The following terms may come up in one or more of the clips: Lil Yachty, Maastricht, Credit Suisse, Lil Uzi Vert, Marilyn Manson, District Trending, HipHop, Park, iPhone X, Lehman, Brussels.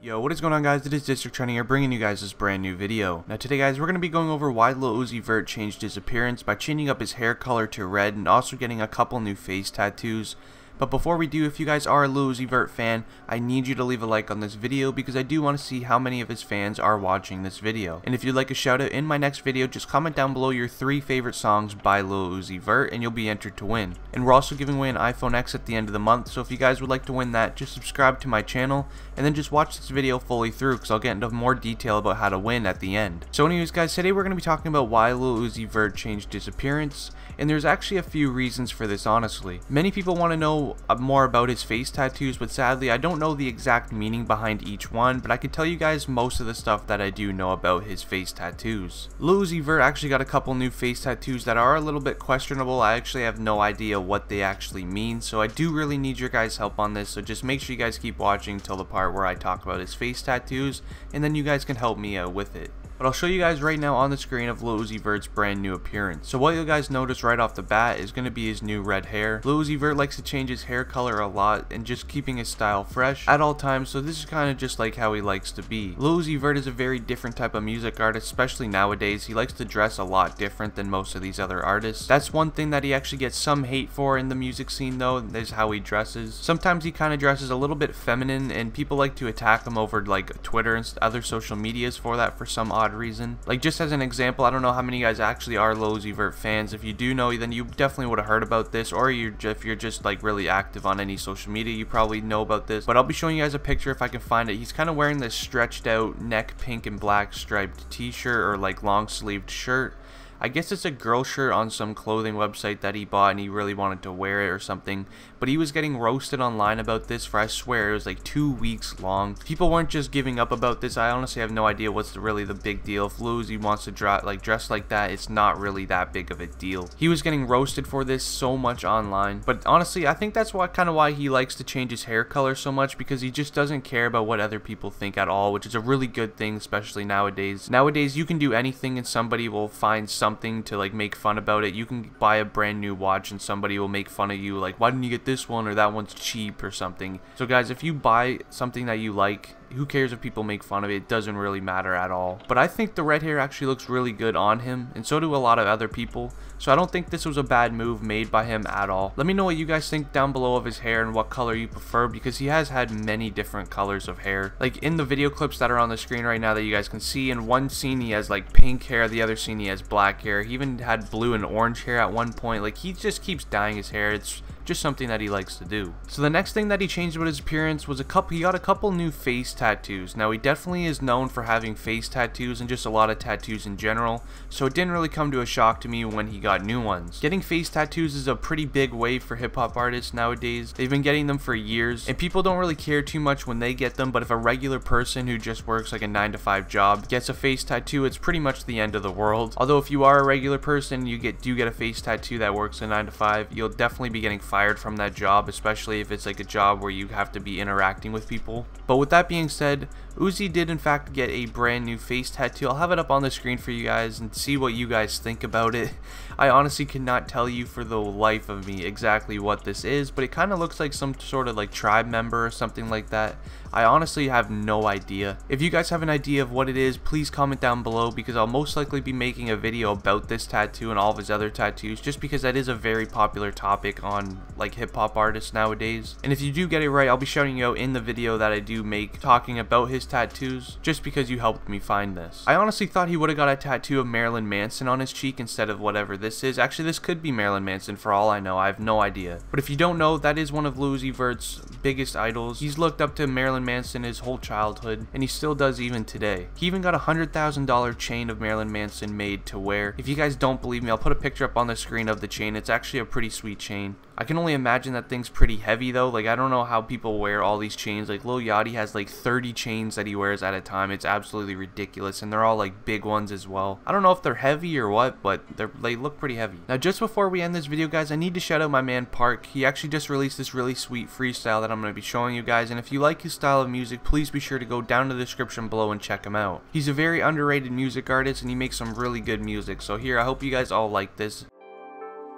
Yo, what is going on, guys? It is District Trending here, bringing you guys this brand new video. Now today, guys, we're going to be going over why Lil Uzi Vert changed his appearance by changing up his hair color to red and also getting a couple new face tattoos. But before we do, if you guys are a Lil Uzi Vert fan, I need you to leave a like on this video because I do want to see how many of his fans are watching this video. And if you'd like a shout out in my next video, just comment down below your 3 favorite songs by Lil Uzi Vert and you'll be entered to win. And we're also giving away an iPhone X at the end of the month, so if you guys would like to win that, just subscribe to my channel and then just watch this video fully through because I'll get into more detail about how to win at the end. So anyways, guys, today we're going to be talking about why Lil Uzi Vert changed his appearance, and there's actually a few reasons for this, honestly. Many people want to know more about his face tattoos, but sadly I don't know the exact meaning behind each one, but I can tell you guys most of the stuff that I do know about his face tattoos. Lil Uzi Vert actually got a couple new face tattoos that are a little bit questionable. I actually have no idea what they actually mean, so I do really need your guys' help on this, so just make sure you guys keep watching till the part where I talk about his face tattoos, and then you guys can help me out with it. But I'll show you guys right now on the screen of Lil Uzi Vert's brand new appearance. So what you guys notice right off the bat is going to be his new red hair. Lil Uzi Vert likes to change his hair color a lot and just keeping his style fresh at all times, so this is kind of just like how he likes to be. Lil Uzi Vert is a very different type of music artist, especially nowadays. He likes to dress a lot different than most of these other artists. That's one thing that he actually gets some hate for in the music scene though, is how he dresses. Sometimes he kind of dresses a little bit feminine and people like to attack him over like Twitter and other social medias for that for some odd reason. Like, just as an example, I don't know how many guys actually are Lil Uzi Vert fans. If you do know, then you definitely would have heard about this, or if you're just like really active on any social media, you probably know about this. But I'll be showing you guys a picture if I can find it. He's kind of wearing this stretched out neck pink and black striped t-shirt, or like long sleeved shirt. I guess it's a girl shirt on some clothing website that he bought and he really wanted to wear it or something, but he was getting roasted online about this for, I swear, it was like 2 weeks long. People weren't just giving up about this. I honestly have no idea what's really the big deal. If Lil Uzi wants to dress like that, it's not really that big of a deal. He was getting roasted for this so much online, but honestly I think that's kind of why he likes to change his hair color so much, because he just doesn't care about what other people think at all, which is a really good thing, especially nowadays. Nowadays you can do anything and somebody will find something to like make fun about it. You can buy a brand new watch and somebody will make fun of you, like, why didn't you get this one, or that one's cheap or something. So guys, if you buy something that you like, who cares if people make fun of it? It doesn't really matter at all. But I think the red hair actually looks really good on him, and so do a lot of other people, so I don't think this was a bad move made by him at all. Let me know what you guys think down below of his hair and what color you prefer, because he has had many different colors of hair. Like in the video clips that are on the screen right now that you guys can see, in one scene he has like pink hair, the other scene he has black hair. He even had blue and orange hair at one point. Like, he just keeps dyeing his hair. It's just something that he likes to do. So the next thing that he changed about his appearance was he got a couple new face tattoos. Now he definitely is known for having face tattoos and just a lot of tattoos in general, so it didn't really come to a shock to me when he got new ones. Getting face tattoos is a pretty big wave for hip-hop artists nowadays. They've been getting them for years and people don't really care too much when they get them, but if a regular person who just works like a 9-to-5 job gets a face tattoo, it's pretty much the end of the world. Although if you are a regular person, you do get a face tattoo that works a 9-to-5, you'll definitely be getting fired from that job, especially if it's like a job where you have to be interacting with people. But with that being said, Uzi did in fact get a brand new face tattoo. I'll have it up on the screen for you guys and see what you guys think about it. I honestly cannot tell you for the life of me exactly what this is, but it kind of looks like some sort of like tribe member or something like that. I honestly have no idea. If you guys have an idea of what it is, please comment down below, because I'll most likely be making a video about this tattoo and all of his other tattoos, just because that is a very popular topic on like hip-hop artists nowadays. And if you do get it right, I'll be shouting you out in the video that I do make talking about his tattoos, just because you helped me find this. I honestly thought he would have got a tattoo of Marilyn Manson on his cheek instead of whatever this is. Actually, this could be Marilyn Manson for all I know. I have no idea. But if you don't know, that is one of Lil Uzi Vert's biggest idols. He's looked up to Marilyn Manson his whole childhood, and he still does even today. He even got a $100,000 chain of Marilyn Manson made to wear. If you guys don't believe me, I'll put a picture up on the screen of the chain. It's actually a pretty sweet chain. I can only imagine that thing's pretty heavy though. Like, I don't know how people wear all these chains. Like, Lil Yachty has like 30 chains that he wears at a time. It's absolutely ridiculous, and they're all like big ones as well. I don't know if they're heavy or what, but they look pretty heavy. Now just before we end this video, guys, I need to shout out my man Park. He actually just released this really sweet freestyle that I'm going to be showing you guys, and if you like his style of music, please be sure to go down to the description below and check him out. He's a very underrated music artist and he makes some really good music. So here, I hope you guys all like this.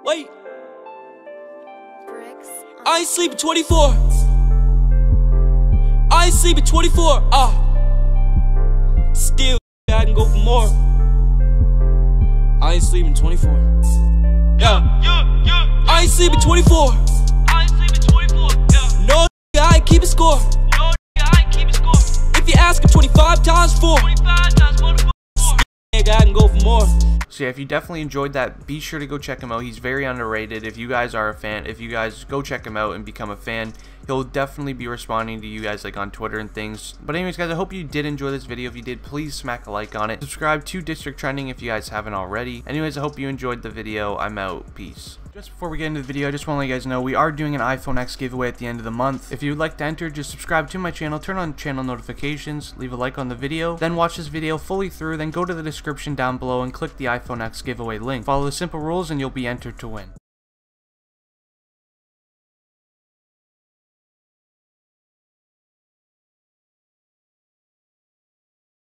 Wait! I sleep 24. I ain't sleeping 24. Still, I can go for more. I ain't sleeping 24. Yeah. I ain't sleeping 24. I ain't sleeping 24. Yeah. No, I ain't keeping score. No, I ain't keeping score. If you ask him 25 times 4. 25 times 4. Still, I can go for more. So yeah, if you definitely enjoyed that, be sure to go check him out. He's very underrated. If you guys are a fan, if you guys go check him out and become a fan, he'll definitely be responding to you guys like on Twitter and things. But anyways, guys, I hope you did enjoy this video. If you did, please smack a like on it. Subscribe to District Trending if you guys haven't already. Anyways, I hope you enjoyed the video. I'm out. Peace. Just before we get into the video, I just want to let you guys know we are doing an iPhone X giveaway at the end of the month. If you would like to enter, just subscribe to my channel, turn on channel notifications, leave a like on the video, then watch this video fully through, then go to the description down below and click the iPhone X giveaway link. Follow the simple rules and you'll be entered to win.